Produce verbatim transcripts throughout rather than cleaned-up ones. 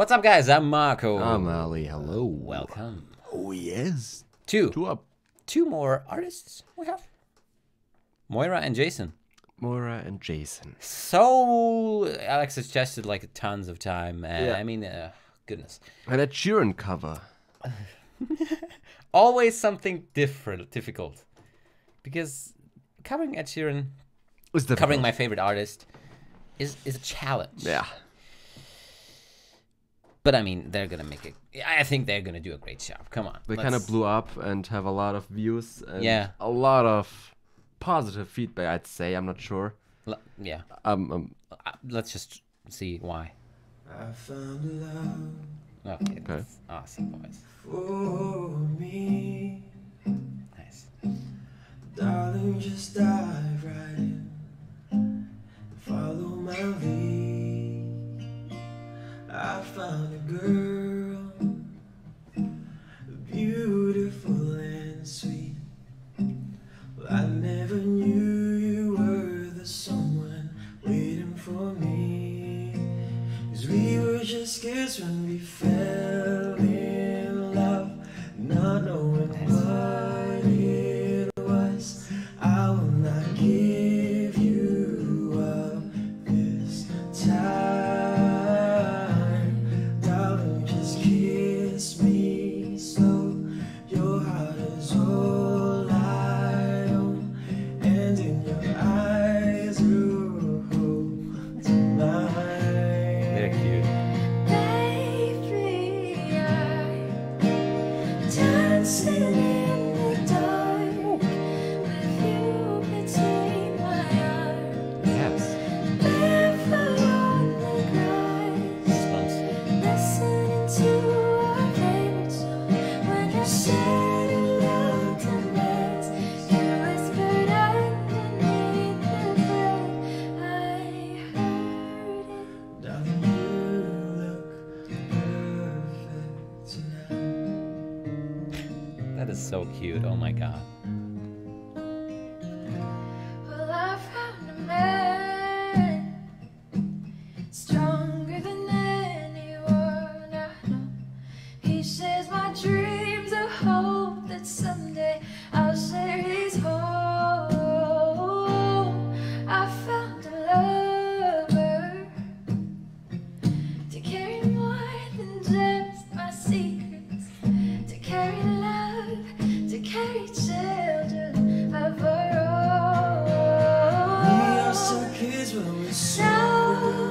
What's up, guys? I'm Marco. I'm Ali. Hello. Welcome. Oh, yes. Two. Two up. Two more artists we have. Moira and Jason. Moira and Jason. So, Alex suggested like tons of time. And yeah. I mean, uh, goodness. And a Ed Sheeran cover. Always something different, difficult. Because covering Ed Sheeran, was covering my favorite artist, is, is a challenge. Yeah. But I mean, they're gonna make it. I think they're gonna do a great job. Come on. They kind of blew up and have a lot of views and yeah. a lot of positive feedback. I'd say. I'm not sure. L yeah. Um, um. Let's just see why. I found love. Okay. Okay. That's awesome voice. For me. Nice. Darling, just dive right in. Follow my lead. I found a girl, beautiful and sweet. Well, I never knew you were the someone waiting for me. 'Cause we were just kids when we fell in love, not knowing what it was. I will not give you up this time. So cute, oh my god. Well, I found a man stronger than anyone I know. He shares my dreams of hope that someday I'll share his home. I found a lover to carry more than just my secrets, to carry carry children of our own. We are so kids when we're so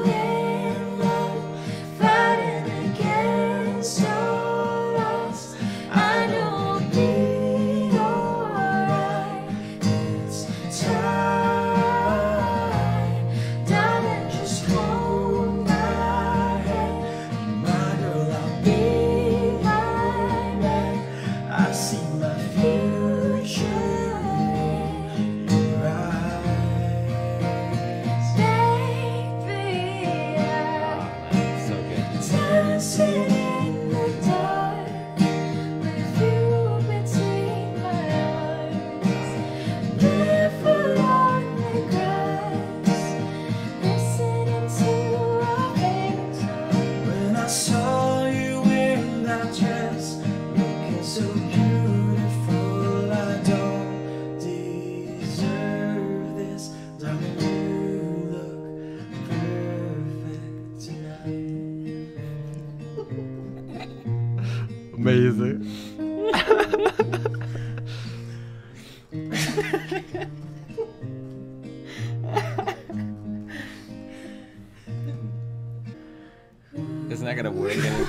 in love, fighting against your loss. I know we'll be alright. It's time, darling, just hold my hand. My girl, I'll be my man. I see my future. Amazing. It's not gonna work anymore.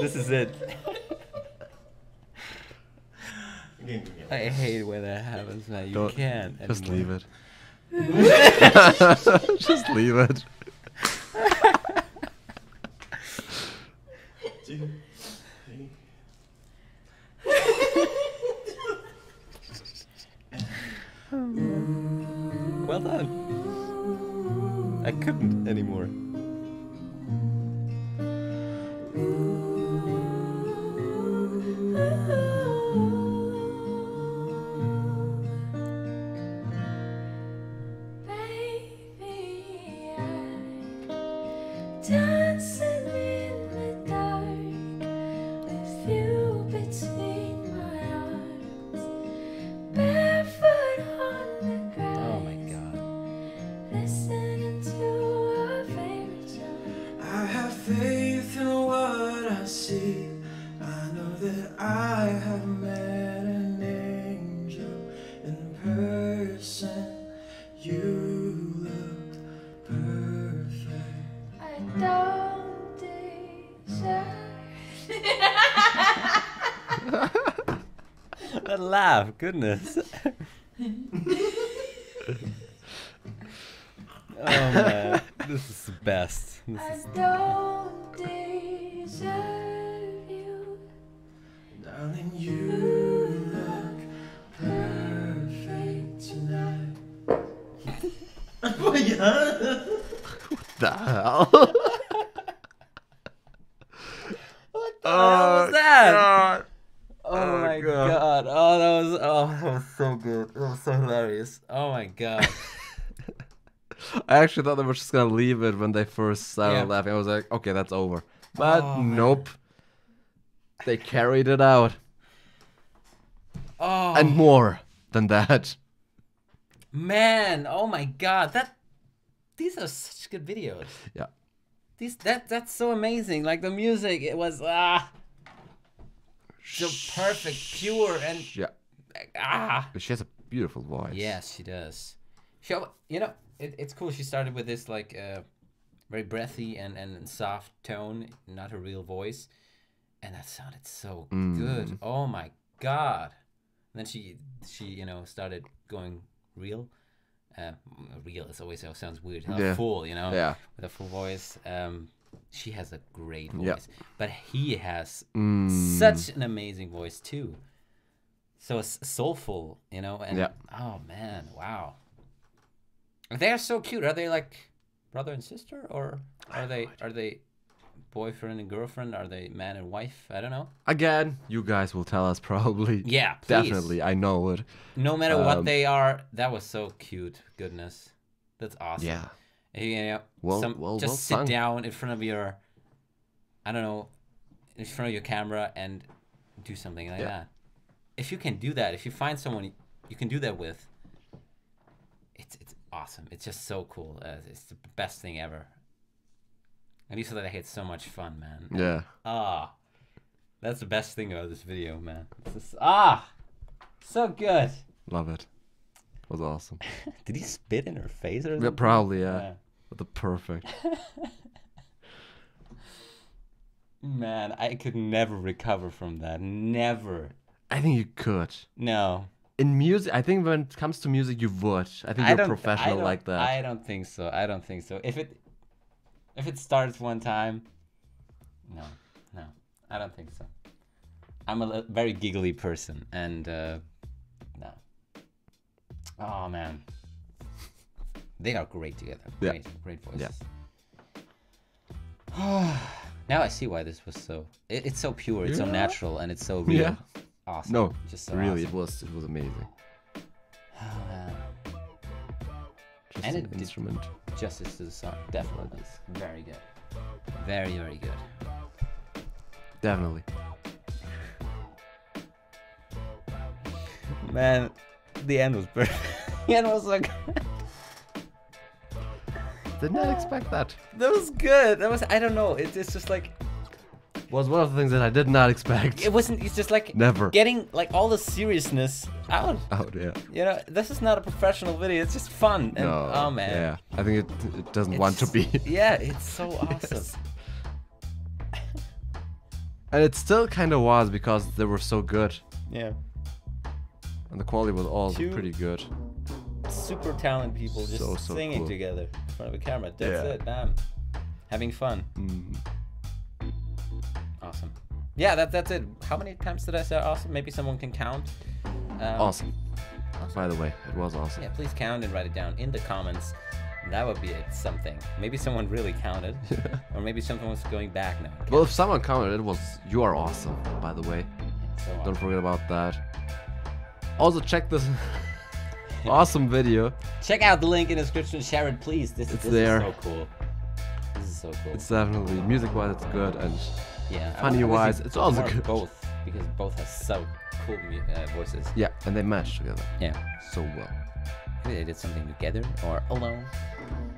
This is it. I hate when that happens, man. You Don't, can't. Anymore. Just leave it. Just leave it. Well done. I couldn't anymore. Baby, I'm dancing in the dark. that I have met an angel in person. You looked perfect. I don't deserve it. That laugh, goodness. Oh man, this is the best. This I is don't deserve you. Darling, you look perfect tonight. Oh my god! What the hell? What the oh, hell was that? God. Oh, oh my god. god. Oh, that was, oh, that was so good. That was so hilarious. Oh my god. I actually thought they were just gonna leave it when they first started yeah. laughing. I was like, okay, that's over. But oh, nope. They carried it out. Oh. And more than that. Man, oh my god, that these are such good videos. Yeah. These that that's so amazing. Like the music, it was ah so perfect, pure and yeah. ah. She has a beautiful voice. Yes, she does. She, you know, It, it's cool. She started with this like uh, very breathy and, and soft tone, not her real voice, and that sounded so mm. good. Oh my god! And then she she you know started going real, uh, real. It's always it sounds weird. Like yeah. a full, you know, yeah. with a full voice. Um, she has a great voice, yep. but he has mm. such an amazing voice too. So it's soulful, you know, and yep. oh man, wow. They're so cute. Are they like brother and sister, or are they are they boyfriend and girlfriend? Are they man and wife? I don't know. Again, you guys will tell us probably. Yeah, please. Definitely. I know it. No matter um, what they are, that was so cute. Goodness, that's awesome. Yeah. You know, well, some, well, just well sit sung. down in front of your, I don't know, in front of your camera and do something like yeah. that. If you can do that, if you find someone you can do that with, it's it's. awesome. It's just so cool. Uh, it's the best thing ever. And you said that I had so much fun, man. And, yeah. Ah, that's the best thing about this video, man. This is, ah, so good. Love it. It was awesome. Did he spit in her face or something? Yeah, probably, yeah. yeah. But the perfect. Man, I could never recover from that. Never. I think you could. No. In music, I think when it comes to music, you would. I think you're I professional like that. I don't think so. I don't think so. If it, if it starts one time, no, no, I don't think so. I'm a very giggly person, and uh, no. Oh man, they are great together. Great, yeah. great voices. Yeah. Now I see why this was so. It, it's so pure. It's yeah. so natural, and it's so real. Yeah. Awesome. No, just so really, awesome. it was it was amazing. Oh, man. Just and an it instrument. Did justice to the song, definitely. Very good. Very very good. Definitely. Man, the end was perfect. The end was like. Did not expect that. That was good. That was I don't know. It, it's just like. Was one of the things that I did not expect. It wasn't. It's just like never getting like all the seriousness out. Out, yeah. You know, this is not a professional video. It's just fun. And, no, oh man. Yeah, I think it it doesn't it's, want to be. Yeah, it's so awesome. Yes. And it still kind of was because they were so good. Yeah. And the quality was all Two pretty good. Super talented people just so, so singing cool. together in front of a camera. That's yeah. it. Damn. Having fun. Mm. Awesome. Yeah, that, that's it. How many times did I say awesome? Maybe someone can count. Um, awesome. awesome. By the way, it was awesome. Yeah, please count and write it down in the comments. That would be it, something. Maybe someone really counted. Yeah. Or maybe someone was going back now. Well, if someone counted, it was you are awesome, by the way. So awesome. Don't forget about that. Also, check this awesome video. Check out the link in the description. Share it, please. This, it's this there. is so cool. This is so cool. It's definitely, music-wise, it's good. and. Yeah, funny-wise, it's also good. Both, because both have so cool uh, voices. Yeah, and they match together. Yeah, so well. Maybe they did something together or alone.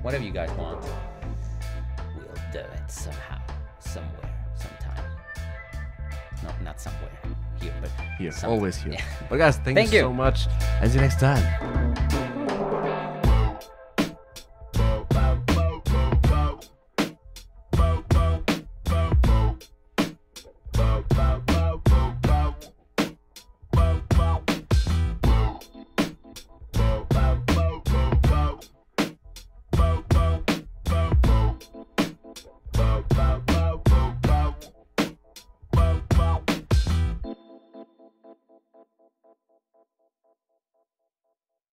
Whatever you guys want, we'll do it somehow, somewhere, sometime. not, not somewhere here, but here, something. Always here. Yeah. But guys, thank, thank you so much. And see you next time.